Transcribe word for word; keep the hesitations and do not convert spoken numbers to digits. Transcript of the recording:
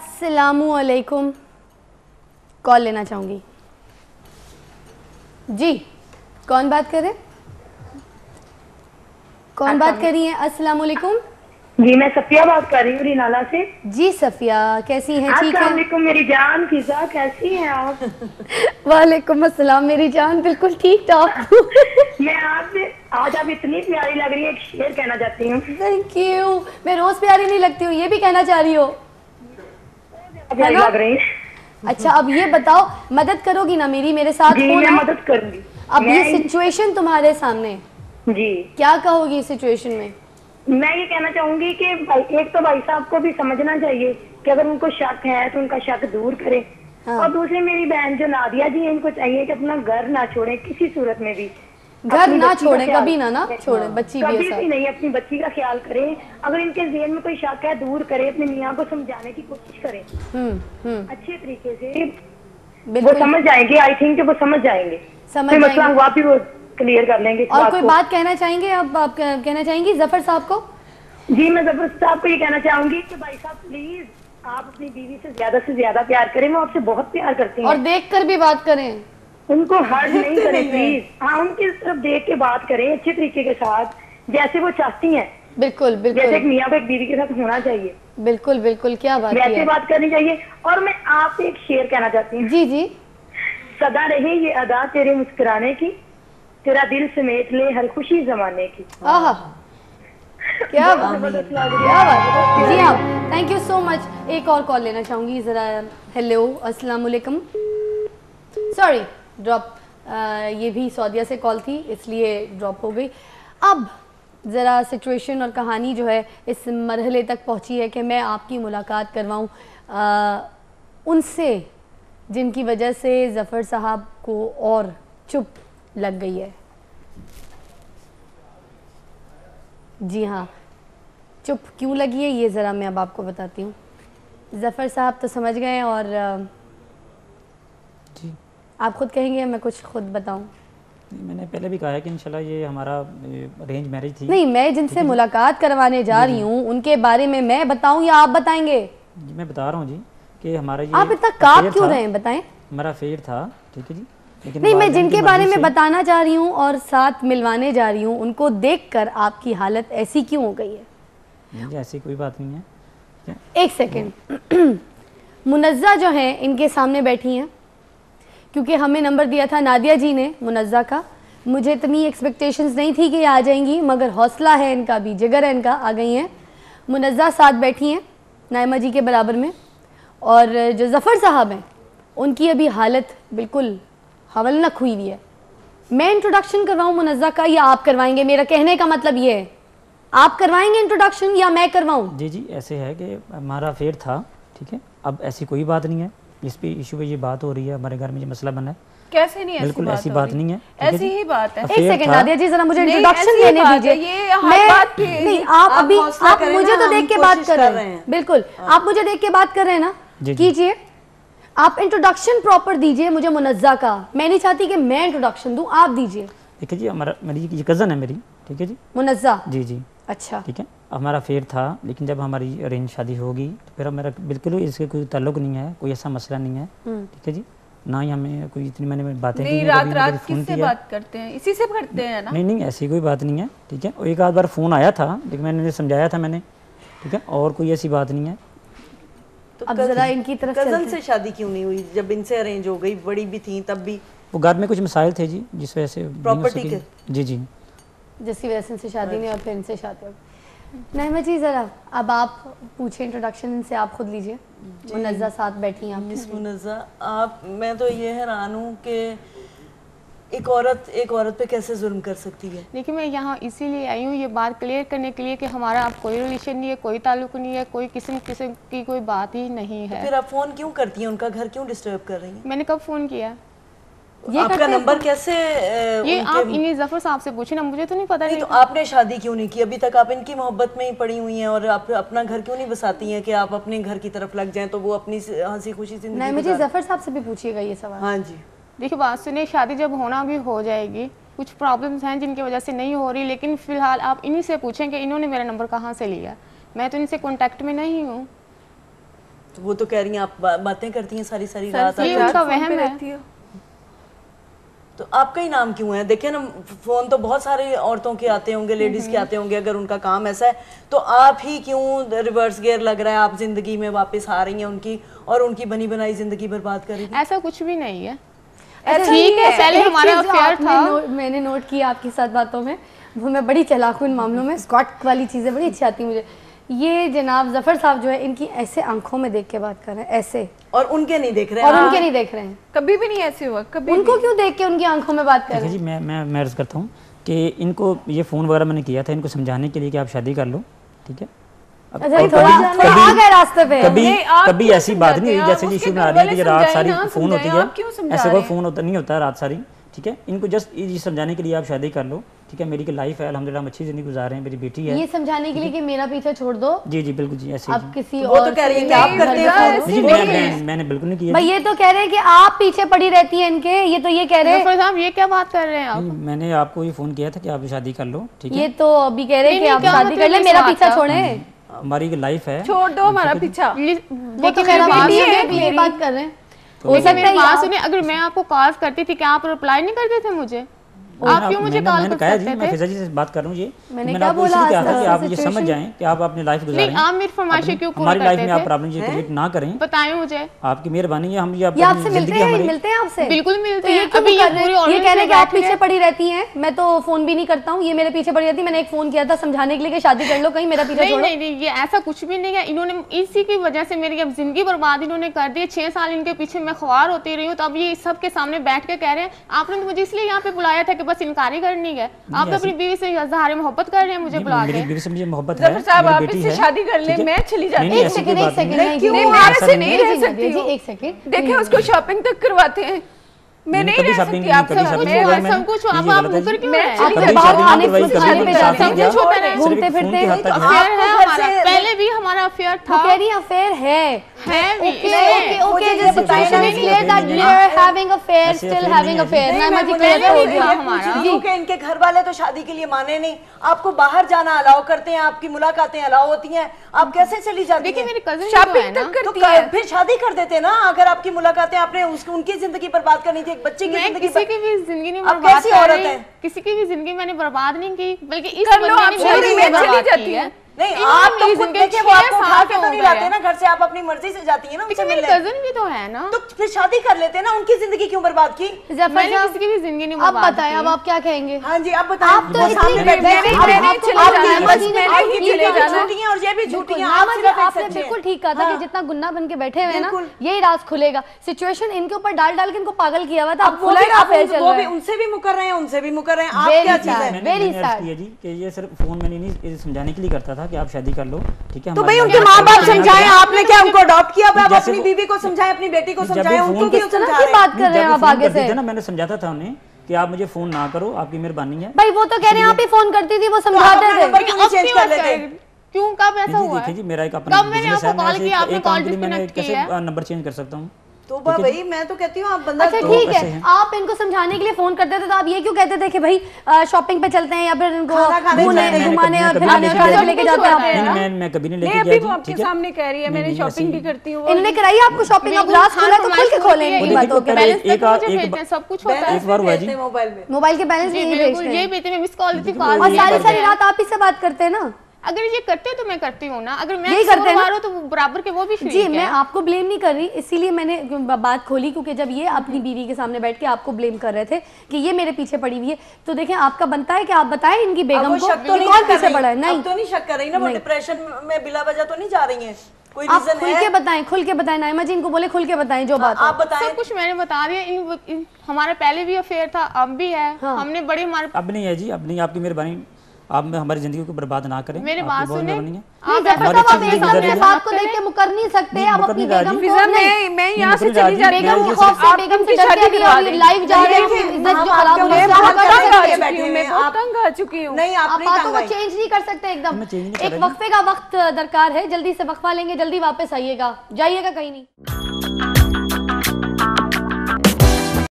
अस्सलामुअलैकुम कॉल लेना चाहूँगी। जी कौन बात कर रहे, कौन बात कर रही है? अस्सलामुअलैकुम। जी मैं सफिया बात कर रही हूँ रिनाला से। जी सफिया कैसी हैं? ठीक है वालेकुम मेरी जान। फिजा कैसी हैं आप? वालेकुम अस्सलाम मेरी जान, बिल्कुल ठीक ठाक। मैं आप आज आप इतनी प्यारी लग रही है, एक शेर कहना चाहती हूँ। Thank you. मैं रोज प्यारी नहीं लगती हूँ, ये भी कहना चाह रही हो, प्यारी लग रही है। अच्छा अब ये बताओ मदद करोगी ना मेरी, मेरे साथ मैं मदद करूँगी। अब ये सिचुएशन तुम्हारे सामने जी, क्या कहोगी इस सिचुएशन में? मैं ये कहना चाहूंगी कि एक तो भाई साहब को भी समझना चाहिए कि अगर उनको शक है तो उनका शक दूर करें। हाँ। और दूसरी मेरी बहन जो नादिया जी है, इनको चाहिए कि अपना घर ना छोड़ें किसी सूरत में भी, घर ना छोड़ें कभी ना ना छोड़ें, बच्ची कभी भी नहीं, अपनी बच्ची का ख्याल करें। अगर इनके जहन में कोई शक है दूर करें, अपने मियाँ को समझाने की कोशिश करें अच्छे तरीके से, वो समझ जाएंगे। आई थिंक वो समझ जाएंगे, मतलब वहाँ भी वो क्लियर कर लेंगे। और कोई बात कहना चाहेंगे आप, आप कहना चाहेंगी जफर साहब को? जी मैं जफर साहब को ये कहना चाहूंगी कि भाई साहब प्लीज आप अपनी बीवी से ज्यादा से ज्यादा प्यार करें, वो आपसे बहुत प्यार करती हैं। और देखकर भी बात करें, उनको हर्ट नहीं करें प्लीज। हाँ उनकी तरफ देख के बात करें अच्छे तरीके के साथ, जैसे वो चाहती है। बिल्कुल बिल्कुल, जैसे एक मियाँ को एक बीवी के साथ होना चाहिए। बिल्कुल बिल्कुल, क्या बात, वैसे बात करनी चाहिए। और मैं आपसे एक शेर कहना चाहती हूँ। जी जी। सदा रहे ये अदा तेरे मुस्कुराने की, तेरा दिल समेट ले हर खुशी जमाने की। आहा क्या बात, क्या बात। जी हाँ थैंक यू सो मच। एक और कॉल लेना चाहूँगी ज़रा। हेलो अस्सलाम वालेकुम। सॉरी ड्रॉप, ये भी सौदिया से कॉल थी इसलिए ड्रॉप हो गई। अब ज़रा सिचुएशन और कहानी जो है इस मरहले तक पहुँची है कि मैं आपकी मुलाकात करवाऊँ उनसे जिनकी वजह से ज़फ़र साहब को और चुप लग गई है। जी हाँ चुप क्यों लगी है ये ज़रा मैं अब आपको बताती हूँ। ज़फ़र साहब तो समझ गए और जी आप खुद कहेंगे मैं कुछ खुद बताऊँ? मैंने पहले भी कहा है कि इंशाल्लाह ये हमारा अरेंज मैरिज थी। नहीं मैं जिनसे मुलाकात करवाने जा रही हूँ उनके बारे में मैं बताऊँ या आप बताएंगे? जी मैं बता रहा हूँ जी कि हमारा ये, आप इतना कांप क्यों रहे हैं बताएं? हमारा अफेयर था ठीक है जी। नहीं मैं जिनके बारे में बताना जा रही हूँ और साथ मिलवाने जा रही हूँ उनको देखकर आपकी हालत ऐसी क्यों हो गई है? ऐसी कोई बात नहीं है क्या? एक सेकेंड। मुनज़्ज़ा जो हैं इनके सामने बैठी हैं, क्योंकि हमें नंबर दिया था नादिया जी ने मुनज़्ज़ा का। मुझे इतनी एक्सपेक्टेशंस नहीं थी कि ये आ जाएंगी, मगर हौसला है इनका भी, जिगर है इनका, आ गई हैं। मुनज़्ज़ा साथ बैठी हैं नाइमा जी के बराबर में, और जो ज़फ़र साहब हैं उनकी अभी हालत बिल्कुल हवलनक हुई हुई है। मैं इंट्रोडक्शन करवाऊँ मुनज़्ज़ा का या आप करवाएंगे? मेरा कहने का मतलब ये है आप करवाएंगे इंट्रोडक्शन या मैं करवाऊँ? जी जी ऐसे है कि हमारा अफेयर था ठीक है। अब ऐसी कोई बात नहीं है जिस पे इशू पे ये बात हो रही है, हमारे घर में ये मसला बना है। कैसे नहीं, बिल्कुल ऐसी बात, बात नहीं है, ऐसी ही बात है। एक सेकंड नादिया जी जरा मुझे इंट्रोडक्शन लेने दीजिए। ये बात नहीं, आप अभी आप मुझे तो देख के बात कर रहे हैं, बिल्कुल आप मुझे देख के बात कर रहे हैं ना, कीजिए आप इंट्रोडक्शन प्रॉपर दीजिए मुझे मुनज़्ज़ा का। मैं नहीं चाहती कि मैं इंट्रोडक्शन दूं, आप दीजिए। ठीक है जी हमारा, मेरी ये कज़न है मेरी ठीक है जी मुनज़्ज़ा। जी जी अच्छा ठीक है। हमारा अफेयर था लेकिन जब हमारी अरेंज शादी होगी तो फिर हमारा बिल्कुल इसके कोई ताल्लुक नहीं है, कोई ऐसा मसला नहीं है ठीक है जी। ना ही हमें कोई इतनी मैंने बातें नहीं, रात रात किससे बात करते हैं, इसी से करते हैं ना। नहीं नहीं ऐसी कोई बात नहीं है ठीक है। और एक आध बार फ़ोन आया था लेकिन मैंने समझाया था मैंने ठीक है, और कोई ऐसी बात नहीं है। तो अब जरा इनकी तरफ कज़न से शादी क्यों नहीं हुई जब इनसे अरेंज हो गई? बड़ी भी थी तब भी, वो घर में कुछ मसाइल थे जी जिस वजह से प्रॉपर्टी के जी जी जिसकी वजह से इनसे शादी नहीं और फिर इनसे शादी हो। नाइमा जी जरा अब आप पूछे इंट्रोडक्शन इनसे, आप खुद लीजिए। मुनज़्ज़ा साथ बैठी हैं आप। मिस मुनज़्ज़ा आप, मैं तो ये हैरान हूँ कि एक औरत एक औरत पे कैसे जुल्म कर सकती है। देखिए मैं यहाँ इसीलिए आई हूँ ये बात क्लियर करने के लिए कि हमारा आप कोई रिलेशन नहीं है, कोई ताल्लुक नहीं है, कोई किसी किसी की कोई बात ही नहीं है। तो फिर आप फ़ोन क्यों करती हैं, उनका घर क्यों डिस्टर्ब कर रही हैं? मैंने कब फ़ोन किया? ये आपका नंबर कैसे? ये आप इन्हें ज़फ़र साहब से पूछे ना, मुझे तो नहीं पता। नहीं, नहीं तो आपने शादी क्यों नहीं की? अभी तक आप इनकी मोहब्बत में ही पड़ी हुई हैं और आप अपना घर क्यों नहीं बसाती हैं कि आप अपने घर की तरफ लग जाएं तो वो अपनी हंसी खुशी से। नहीं मुझे ज़फ़र साहब से भी पूछिएगा ये सवाल। हाँ जी देखिए बात सुनिए, शादी जब होना भी हो जाएगी, कुछ प्रॉब्लम्स हैं जिनकी वजह से नहीं हो रही, लेकिन फ़िलहाल आप इन्हीं से पूछें कि इन्होंने मेरा नंबर कहाँ से लिया, मैं तो इनसे कॉन्टेक्ट में नहीं हूँ। तो वो तो कह रही हैं आप बातें करती हैं सारी सारी रात, ये उनका वहम है। तो आपका ही नाम क्यों है? देखिए ना, फोन तो बहुत सारे औरतों के आते होंगे, लेडीज के आते होंगे, अगर उनका काम ऐसा है तो आप ही क्यों रिवर्स गियर लग रहा है? आप जिंदगी में वापस आ रही हैं उनकी और उनकी बनी बनाई जिंदगी बर्बाद कर रही है। ऐसा कुछ भी नहीं है, ठीक है। पहले हमारा अफेयर था, मैंने नोट किया आपके साथ बातों में, वो मैं बड़ी चालाक हूँ इन मामलों में, स्कॉट वाली चीज़ें बड़ी अच्छी आती मुझे। ये जनाब जफर साहब जो है, इनकी ऐसे आंखों में देख के बात कर रहे हैं, ऐसे, और उनके नहीं देख रहे हैं, और उनके नहीं देख रहे हैं, कभी भी नहीं ऐसे हुआ, कभी उनको क्यों देख के उनकी आंखों में बात कर रहे हैं? जी मैं मैं मैं अर्ज़ करता हूँ कि इनको ये फ़ोन वगैरह मैंने किया था इनको समझाने के लिए कि आप शादी कर लो, ठीक है। कभी ऐसी बात नहीं हुई जैसे इशू में आ रही है कि रात सारी फ़ोन होती है, ऐसे कोई फ़ोन होता नहीं होता रात सारी, ठीक है। इनको जस्ट ये समझाने के लिए आप शादी कर लो, ठीक है, मेरी की लाइफ है अल्हम्दुलिल्लाह, हम अच्छी जिंदगी गुजार रहे हैं, मेरी बेटी है, ये समझाने के लिए कि मेरा पीछा छोड़ दो। जी जी बिल्कुल जी, ऐसे आप किसी वो और तो कह रही है कि आप करते हो। जी मैंने मैंने बिल्कुल नहीं किया भाई, ये तो कह रहे हैं कि आप पीछे पड़ी रहती हैं इनके, ये तो ये कह रहे हैं। जफर साहब ये क्या बात कर रहे हैं आप? मैंने आपको ये फोन किया था कि आप शादी कर लो, ठीक है, ये तो अभी कह रहे हैं कि आप शादी कर ले, मेरा पीछा छोड़े, हमारी लाइफ है, छोड़ दो हमारा पीछा। वो तो मेरा बात कर रहे हैं, हो सकता है बात सुने। अगर मैं आपको कॉल करती थी क्या आप रिप्लाई नहीं करते थे मुझे? आप क्यों मुझे कॉल कर सकते थे? मैं फिजा जी से बात कर रहा हूं, ये मैंने क्या बोला कि आप ये समझ जाएं कि आप अपनी लाइफ गुजार रहे हैं, नहीं आप मेरी फरमाइशें क्यों पूरी करते थे, हमारी लाइफ में आप प्रॉब्लम ये क्रिएट ना करें, बताएं मुझे। आपकी मेहरबानी है, हम ये आपसे मिलते हैं, मिलते हैं आपसे बिल्कुल मिलते हैं। अभी ये कह रहे हैं कि आप पीछे पड़ी रहती हैं, मैं तो फोन भी नहीं करता हूं, ये मेरे पीछे पड़ी रहती है, मैंने एक फोन किया था समझाने के लिए कि शादी कर लो, कहीं मेरा पीछा छोड़ो। नहीं नहीं ये ऐसा कुछ भी नहीं है, इन्होंने इसी की वजह से मेरी अब जिंदगी बर्बाद इन्होंने कर दी है। छह साल इनके पीछे मैं ख्वार होती रही हूँ, तो अब ये सबके सामने बैठ के कह रहे हैं आपने मुझे इसलिए यहाँ पे बुलाया था, बस इनकारी करनी है। आप तो अपनी बीवी से इजहार मोहब्बत कर रहे हैं, मुझे बुला रहे हैं। मेरी बीवी से मुझे मोहब्बत है, जफर साहब आप इससे शादी कर ले, मैं चली जाती हूं। एक सेकंड एक सेकंड नहीं, मैं ऐसे नहीं रह सकती जी, एक सेकंड देखें, उसको शॉपिंग तक करवाते हैं, मैं नहीं रह सकती आपसे, मैं सब कुछ आप आप मुकर क्यों है? आप बाहर आने पे घूमते फिरते हैं, तो अफेयर है हमारा, पहले भी हमारा अफेयर था, वो कह रही अफेयर है है भी। ओके ओके जस्ट बताइए clear that you are having affair, still having affair, Naima ji clear हो गया हमारा। क्योंकि इनके घर वाले तो शादी के लिए माने नहीं, आपको बाहर जाना अलाउ करते हैं, आपकी मुलाकातें अलाउ होती हैं, आप कैसे चली जाती हैं? मेरी कजिन शॉपिंग तक करती है, फिर शादी कर देते हैं ना। अगर आपकी मुलाकातें, आपने उसकी उनकी जिंदगी बर्बाद करनी थी, बच्चे की जिंदगी, किसी की भी जिंदगी नहीं बर्बाद की है, किसी की भी जिंदगी मैंने बर्बाद नहीं की, बल्कि इस बंदे ने बर्बाद की है। नहीं आप तो खुद देखे, वो आपको उठा के तो नहीं लाते ना घर से, आप अपनी मर्जी से जाती है ना उनसे मिलने। कजन भी तो है ना, तो फिर शादी कर लेते ना, उनकी जिंदगी क्यों बर्बाद की? मैंने किसी की भी जिंदगी नहीं बर्बाद की। अब बताएं अब आप क्या कहेंगे? हाँ जी आप बताएं, आप तो सामने बैठे हैं, और ये भी झूठी है। आपने बिल्कुल ठीक कहा था कि जितना गुन्ना बन के बैठे हुए ना, यही राज खुलेगा। सिचुएशन इनके ऊपर डाल डाल के इनको पागल किया हुआ था, अब खुलेगा। उनसे भी मुकर रहे हैं, उनसे भी मुकर रहे हैं, आप क्या चीज है? Very sad. ये सिर्फ फोन मैंने नहीं समझाने के लिए करता था कि आप शादी कर लो, ठीक है। तो भाई उनके माँ बाप समझाएं, आपने क्या उनको अडॉप्ट किया? आप अपनी बीवी को समझाएं, अपनी बेटी को समझाएं, उनको क्यों समझाएं? की बात कर रहे हैं आप आगे से ना, मैंने समझाता था उन्हें कि आप मुझे फोन ना करो, आपकी मेहरबानी है भाई। वो तो कह रहे हैं आप ही फोन करती थी, वो समझाते थे, क्यों कब ऐसा हुआ? देखिए जी मेरा एक अपना बिजनेस है, मैं कैसे नंबर चेंज कर सकता हूँ? तो भाई मैं तो कहती हूँ आप बंदा अच्छा ठीक है, है आप इनको समझाने के लिए फोन करते थे, तो आप ये क्यों कहते थे कि भाई शॉपिंग पे चलते हैं या फिर इनको घुमाने घुमाने और फिराने और लेके जाते हैं? मैं मैं कभी नहीं लेके गया, आपके सामने कह रही है मैंने शॉपिंग भी करती हूँ। इनने कराई आपको शॉपिंग? आप रात खुला तो खुल के खोलें, सब कुछ होता है। एक बार हुआ जी मोबाइल के बैलेंस यही भेजते, मिस कॉल थी, और सारी सारी रात आप इससे बात करते हैं ना। अगर ये करते तो मैं करती हूँ ना, अगर मैं करते ना तो बराबर के वो भी जी। मैं आपको ब्लेम नहीं कर रही, इसीलिए मैंने बात खोली क्योंकि जब ये अपनी बीवी के सामने बैठ के आपको ब्लेम कर रहे थे कि ये मेरे पीछे पड़ी हुई है, तो देखें आपका बनता है कि आप बताएं इनकी बेगम को कौन पीछे पड़ा है। नहीं तो नहीं शक कर रही ना, डिप्रेशन में बिला वजह तो नहीं जा रही है, कोई आप खुल के बताएं, खुल के बताएं नाइमा जी, इनको बोले खुल के बताएं जो बात आप बताएं। सब कुछ मैंने बता दिया। इन, इन, हमारा पहले भी अफेयर था, अब भी है, हमने बड़े हमारे अब नहीं है जी, अब नहीं। आपकी मेहरबानी, आप हमारी जिंदगी को बर्बाद ना करें, मेरी बात सुने। आप अपने साथ को देख के मुकर नहीं सकते, आप अपनी बेगम को नहीं, मैं यहां से चली जा रही हूं, खौफ से बेगम से डर के भी लाइव जा रहे हैं, इज्जत जो खराब हो रही है, बहुत तंग आ चुकी हूं, मैं बहुत तंग आ चुकी हूं। नहीं आप बातों को चेंज नहीं कर सकते एकदम, एक वक्फे का वक्त दरकार है, जल्दी से वक्फा लेंगे, जल्दी वापस आइएगा, जाइएगा कहीं नहीं।